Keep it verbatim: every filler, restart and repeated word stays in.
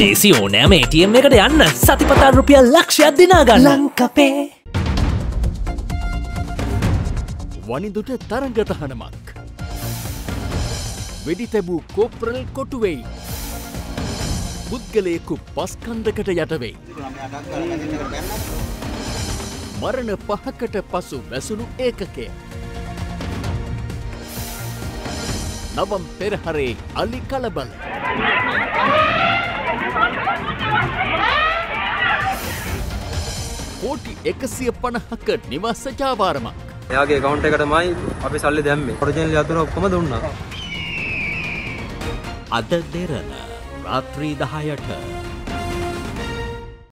දේසි ඕනෑම A T M එකට යන්න සතිපතා රුපියල් ලක්ෂයක් දිනා ගන්න. ලංකපේ වනිදුට තරඟ තහනමක්. වෙඩි තැබූ කෝප්‍රල් කොටු වෙයි. පුද්ගලයෙකු පස්කන්දකට යට වෙයි. මරණ පහකට පසු වැසුණු ඒකකය. නවම් පෙරහරේ අලි කලබල. කෝටි එකසිය පණහක නිවාස ජාවාරමක්. එයාගේ account එකටමයි අපි සල්ලි දැම්මේ. ඔරිජිනල් යතුරු ඔක්කොම දුන්නා. අද දෙරණ රාත්‍රී දහයට